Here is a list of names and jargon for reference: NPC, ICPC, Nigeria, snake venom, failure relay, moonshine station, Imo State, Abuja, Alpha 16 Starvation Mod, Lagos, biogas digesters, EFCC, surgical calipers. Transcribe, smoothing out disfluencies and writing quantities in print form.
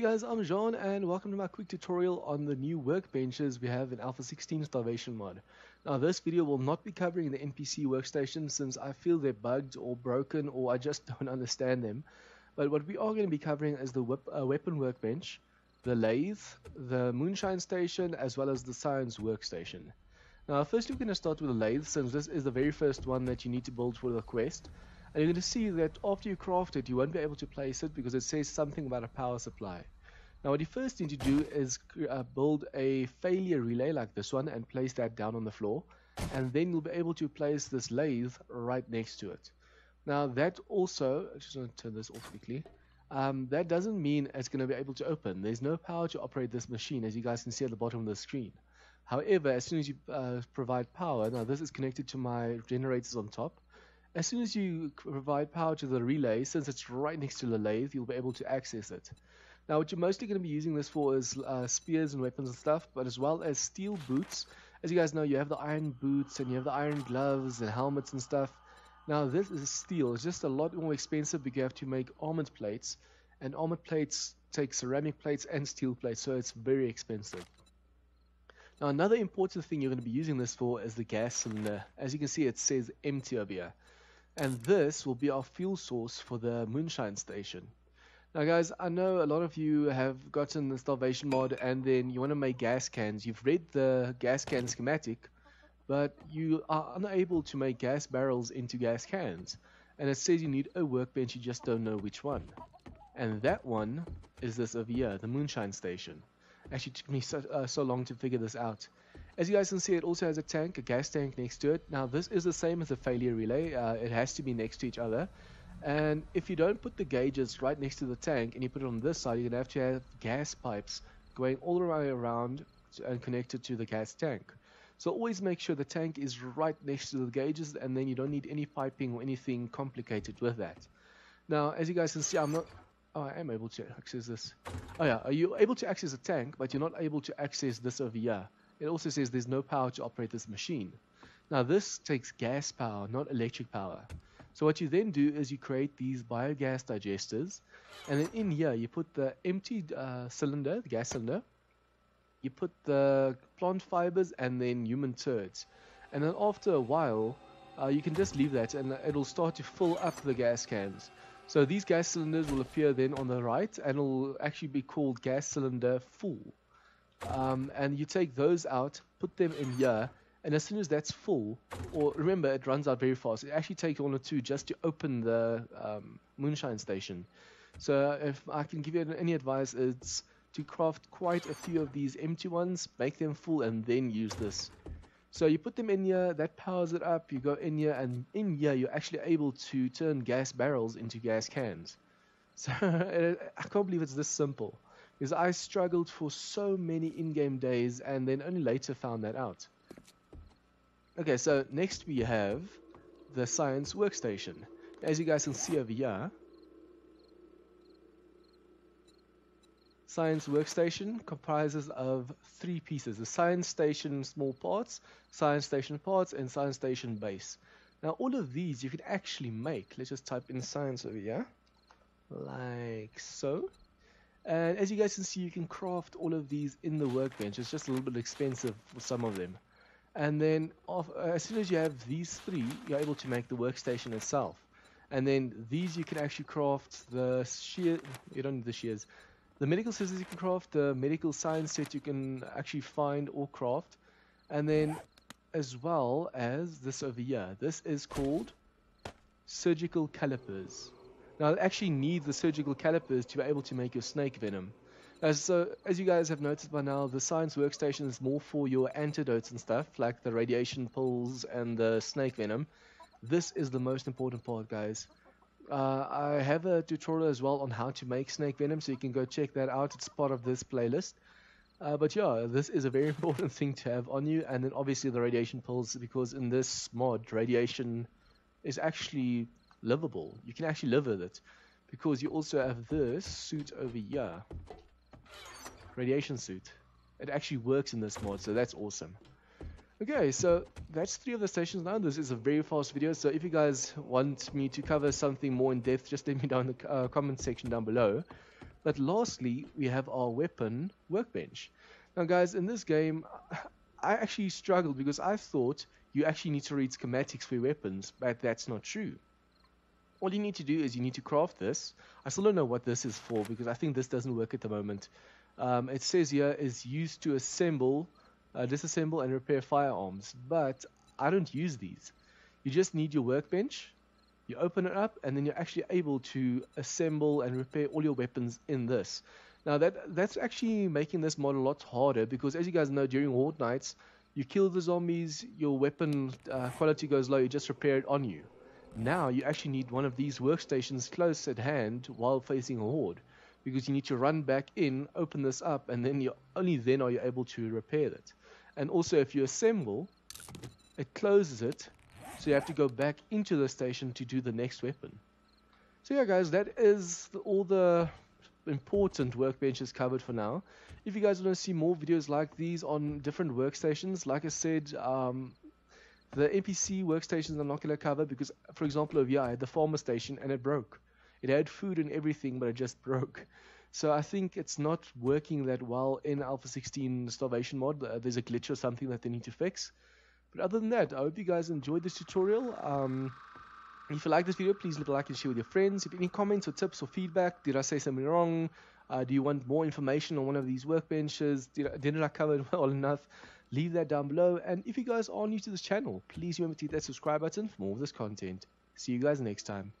Hey guys, I'm Jean and welcome to my quick tutorial on the new workbenches we have in Alpha 16 Starvation Mod. Now this video will not be covering the NPC workstation since I feel they're bugged or broken or I just don't understand them. But what we are going to be covering is the weapon workbench, the lathe, the moonshine station, as well as the science workstation. Now first we're going to start with the lathe since this is the very first one that you need to build for the quest. And you're going to see that after you craft it, you won't be able to place it because it says something about a power supply. Now what you first need to do is build a failure relay like this one and place that down on the floor. And then you'll be able to place this lathe right next to it. Now that also, I just want to turn this off quickly. That doesn't mean it's going to be able to open. There's no power to operate this machine, as you guys can see at the bottom of the screen. However, as soon as you provide power, now this is connected to my generators on top. As soon as you provide power to the relay, since it's right next to the lathe, you'll be able to access it. Now what you're mostly going to be using this for is spears and weapons and stuff, but as well as steel boots. As you guys know, you have the iron boots and you have the iron gloves and helmets and stuff. Now this is steel. It's just a lot more expensive because you have to make armored plates. And armored plates take ceramic plates and steel plates, so it's very expensive. Now another important thing you're going to be using this for is the gas cylinder. As you can see, it says empty over here. And this will be our fuel source for the moonshine station. Now guys, I know a lot of you have gotten the starvation mod and then you want to make gas cans. You've read the gas can schematic, but you are unable to make gas barrels into gas cans. And it says you need a workbench, you just don't know which one. And that one is this over here, the moonshine station. Actually, it took me so long to figure this out. As you guys can see, it also has a tank, a gas tank next to it. Now this is the same as the failure relay, it has to be next to each other. And if you don't put the gauges right next to the tank and you put it on this side, you're going to have gas pipes going all the way around and connected to the gas tank. So always make sure the tank is right next to the gauges and then you don't need any piping or anything complicated with that. Now as you guys can see, I am able to access this. Oh yeah, are you able to access the tank, but you're not able to access this over here. It also says there's no power to operate this machine. Now this takes gas power, not electric power. So what you then do is you create these biogas digesters. And then in here you put the empty cylinder, the gas cylinder. You put the plant fibers and then human turds. And then after a while, you can just leave that and it'll start to fill up the gas cans. So these gas cylinders will appear then on the right and will actually be called gas cylinder full. And you take those out, put them in here, and as soon as that's full, or remember it runs out very fast, it actually takes one or two just to open the moonshine station. So if I can give you any advice, it's to craft quite a few of these empty ones, make them full, and then use this. So you put them in here, that powers it up, you go in here, and in here you're actually able to turn gas barrels into gas cans. So I can't believe it's this simple, because I struggled for so many in-game days and then only later found that out. Okay, so next we have the science workstation. As you guys can see over here, science workstation comprises of three pieces: the science station small parts, science station parts, and science station base. Now all of these you can actually make. Let's just type in science over here, like so. And as you guys can see, you can craft all of these in the workbench. It's just a little bit expensive for some of them. And then as soon as you have these three, you're able to make the workstation itself. And then these you can actually craft the shears. You don't need the shears. The medical scissors you can craft, the medical science set you can actually find or craft, and then as well as this over here. This is called surgical calipers. Now it actually needs the surgical calipers to be able to make your snake venom. So as you guys have noticed by now, the science workstation is more for your antidotes and stuff, like the radiation pills and the snake venom. This is the most important part, guys. I have a tutorial as well on how to make snake venom, so you can go check that out. It's part of this playlist. But yeah, this is a very important thing to have on you. And then obviously the radiation pills, because in this mod, radiation is actually livable. You can actually live with it, because you also have this suit over here. Radiation suit. It actually works in this mod, so that's awesome. Okay, so that's three of the stations now. This is a very fast video, so if you guys want me to cover something more in depth, just let me down in the comment section down below. But lastly, we have our weapon workbench. Now guys, in this game, I actually struggled because I thought you actually need to read schematics for your weapons, but that's not true. All you need to do is you need to craft this. I still don't know what this is for because I think this doesn't work at the moment. It says here is used to assemble, disassemble and repair firearms, but I don't use these. You just need your workbench, you open it up, and then you're actually able to assemble and repair all your weapons in this. Now that's actually making this mod a lot harder because, as you guys know, during horde nights, you kill the zombies, your weapon quality goes low, you just repair it on you. Now you actually need one of these workstations close at hand while facing a horde, because you need to run back in, open this up, and then only then are you able to repair it. And also, if you assemble, it closes it, so you have to go back into the station to do the next weapon. So yeah guys, that is all the important workbenches covered for now. If you guys want to see more videos like these on different workstations, like I said, the NPC workstations I'm not going to cover because, for example, over here I had the farmer station and it broke. It had food and everything, but it just broke. So I think it's not working that well in Alpha 16 Starvation Mod. There's a glitch or something that they need to fix. But other than that, I hope you guys enjoyed this tutorial. If you like this video, please leave a like and share with your friends. If any comments or tips or feedback, did I say something wrong? Do you want more information on one of these workbenches? Didn't I cover it well enough? Leave that down below. And if you guys are new to this channel, please remember to hit that subscribe button for more of this content. See you guys next time.